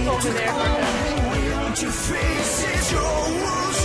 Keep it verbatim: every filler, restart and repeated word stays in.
Over there. Your face is your world.